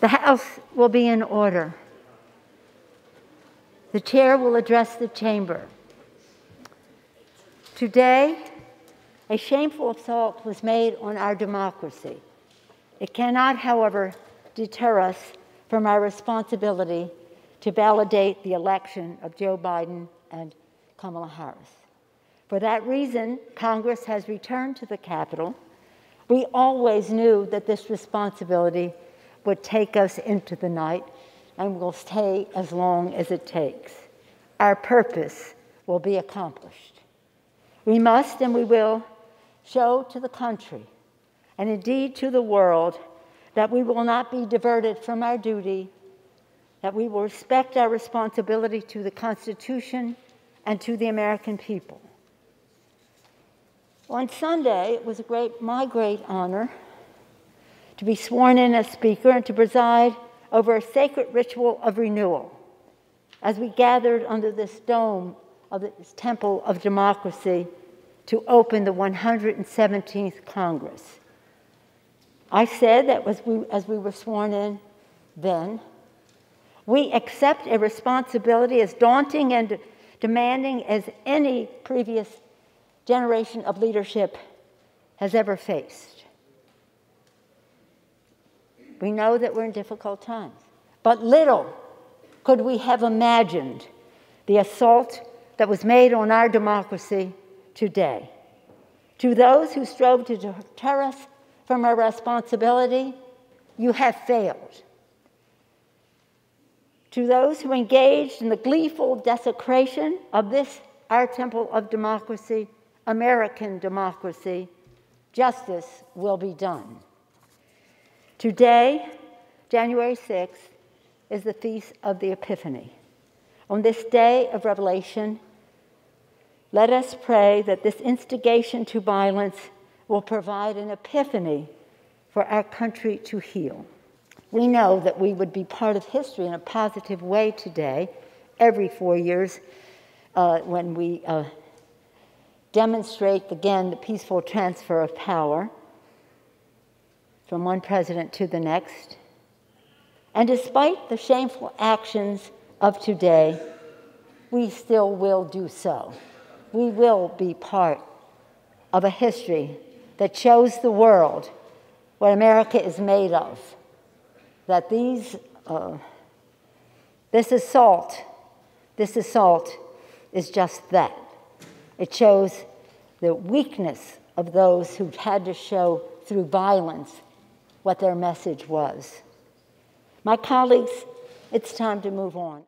The House will be in order. The chair will address the chamber. Today, a shameful assault was made on our democracy. It cannot, however, deter us from our responsibility to validate the election of Joe Biden and Kamala Harris. For that reason, Congress has returned to the Capitol. We always knew that this responsibility would take us into the night and will stay as long as it takes. Our purpose will be accomplished. We must and we will show to the country and indeed to the world that we will not be diverted from our duty, that we will respect our responsibility to the Constitution and to the American people. On Sunday, it was my great honor to be sworn in as Speaker and to preside over a sacred ritual of renewal as we gathered under this dome of this temple of democracy to open the 117th Congress. I said that as we were sworn in then, we accept a responsibility as daunting and demanding as any previous generation of leadership has ever faced. We know that we're in difficult times, but little could we have imagined the assault that was made on our democracy today. To those who strove to deter us from our responsibility, you have failed. To those who engaged in the gleeful desecration of this, our temple of democracy, American democracy, justice will be done. Today, January 6th, is the Feast of the Epiphany. On this day of revelation, let us pray that this instigation to violence will provide an epiphany for our country to heal. We know that we would be part of history in a positive way today, every 4 years, when we demonstrate again the peaceful transfer of power from one president to the next. And despite the shameful actions of today, we still will do so. We will be part of a history that shows the world what America is made of, that this assault is just that. It shows the weakness of those who had to show through violence what their message was. My colleagues, it's time to move on.